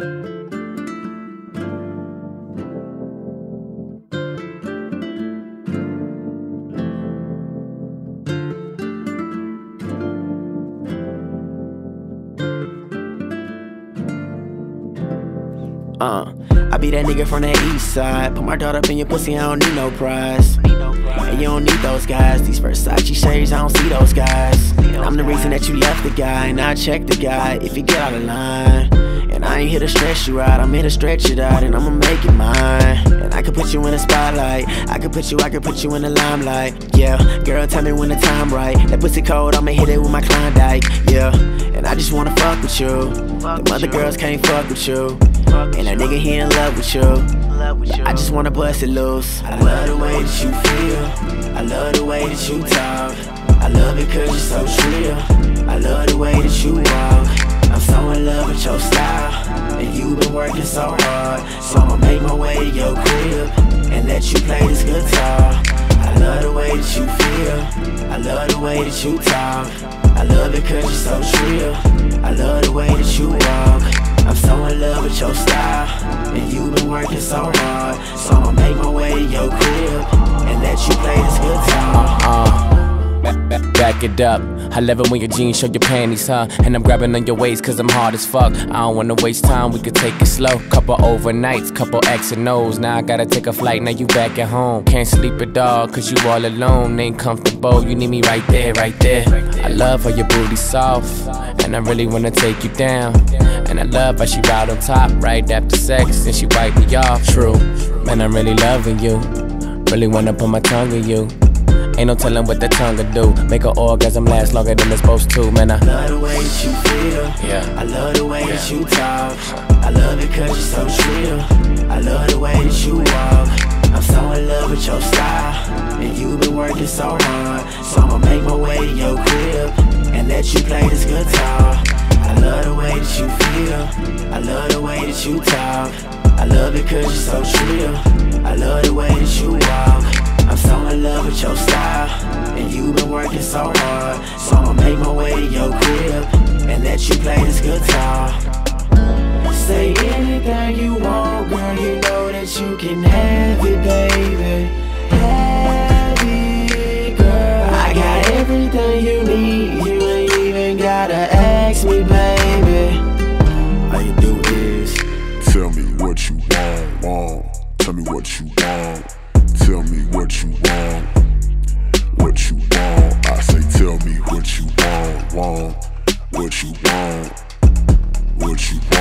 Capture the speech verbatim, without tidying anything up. Uh, I be that nigga from that east side. Put my dart up in your pussy, I don't need no prize. And you don't need those guys. These Versace shades, I don't see those guys. And I'm the reason that you left the guy, and I check the guy if he get out of line. And I ain't here to stress you out, I'm here to stretch it out, and I'ma make it mine. And I could put you in the spotlight, I could put you, I could put you in the limelight. Yeah, girl, tell me when the time right. That pussy cold, I'ma hit it with my Klondike. Yeah, and I just wanna fuck with you. Them other girls can't fuck with you. And that nigga, he in love with you. I just wanna bust it loose. I love the way that you feel, I love the way that you talk, I love it cause you're so real, I love the way that you walk. I'm so in love with your style, and you've been working so hard. So I'ma make my way to your crib, and let you play this guitar. I love the way that you feel, I love the way that you talk, I love it cause you're so real, I love the way that you walk. I'm so in love with your style, and you've been working so hard. So I'ma make my way to your crib, and let you play this guitar. uh, uh, Back it up, I love it when your jeans show your panties, huh? And I'm grabbing on your waist cause I'm hard as fuck. I don't wanna waste time, we could take it slow. Couple overnights, couple X and O's. Now I gotta take a flight, now you back at home. Can't sleep at all cause you all alone. Ain't comfortable, you need me right there, right there. I love how your booty soft, and I really wanna take you down. And I love how she ride on top right after sex, and she wipe me off, true. Man, I'm really loving you, really wanna put my tongue in you. Ain't no telling what that tongue could do. Make an orgasm last longer than it's supposed to, man. I love the way that you feel, yeah. I love the way yeah. that you talk, I love it cause you're so real, I love the way that you walk. I'm so in love with your style, and you've been working so hard. So I'ma make my way to your crib, and let you play this guitar. I love the way that you feel, I love the way that you talk, I love it cause you're so real, I love the way that you walk. I'm so in love with your style, and you've been working so hard. So I'ma make my way to your crib, and let you play this guitar. Say anything you want, girl, you know that you can have it, baby. Have it, girl, I got everything you need, you ain't even gotta ask me, baby. How you do this? Tell me what you want, want. Tell me what you want. Tell me what you want, what you want. I say tell me what you want, want, what you want, what you want.